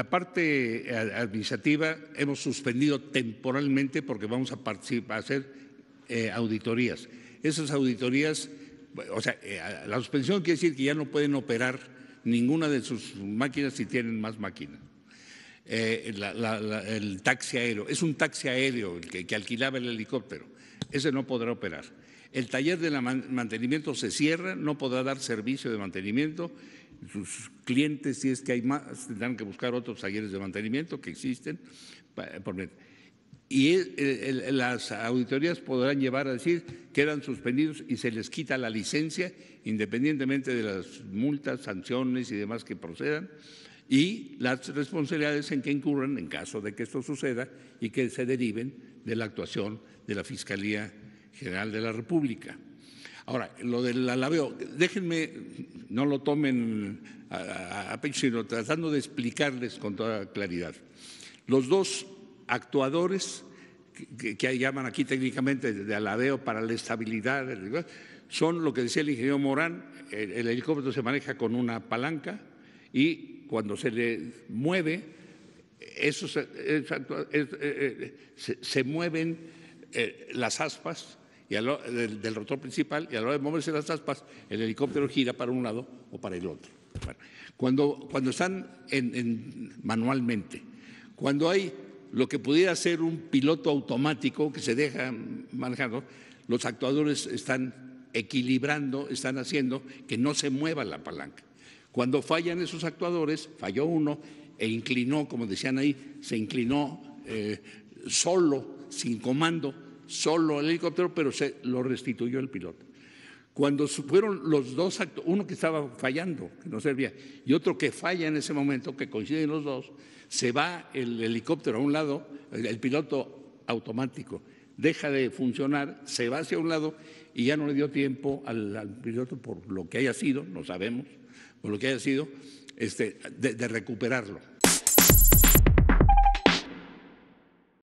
La parte administrativa hemos suspendido temporalmente porque vamos a participar, a hacer auditorías. Esas auditorías, o sea, la suspensión quiere decir que ya no pueden operar ninguna de sus máquinas si tienen más máquinas. El taxi aéreo, es un taxi aéreo el que alquilaba el helicóptero, ese no podrá operar. El taller de mantenimiento se cierra, no podrá dar servicio de mantenimiento. Sus clientes, si es que hay más, tendrán que buscar otros talleres de mantenimiento que existen. Y las auditorías podrán llevar a decir que eran suspendidos y se les quita la licencia, independientemente de las multas, sanciones y demás que procedan, y las responsabilidades en que incurran en caso de que esto suceda y que se deriven de la actuación de la Fiscalía General de la República. Ahora, lo del alabeo, déjenme, no lo tomen a pecho, sino tratando de explicarles con toda claridad. Los dos actuadores que llaman aquí técnicamente de alabeo para la estabilidad son lo que decía el ingeniero Morán: el helicóptero se maneja con una palanca y cuando se le mueve, esos, se mueven las aspas y del rotor principal, y a la hora de moverse las aspas, el helicóptero gira para un lado o para el otro. Cuando están manualmente, cuando hay lo que pudiera ser un piloto automático que se deja manejando, los actuadores están equilibrando, están haciendo que no se mueva la palanca. Cuando fallan esos actuadores, falló uno e inclinó, como decían ahí, se inclinó solo, sin comando, solo el helicóptero, pero se lo restituyó el piloto. Cuando fueron los dos actos, uno que estaba fallando, que no servía, y otro que falla en ese momento, que coinciden los dos, se va el helicóptero a un lado, el piloto automático deja de funcionar, se va hacia un lado y ya no le dio tiempo al piloto, por lo que haya sido, no sabemos, por lo que haya sido, de recuperarlo.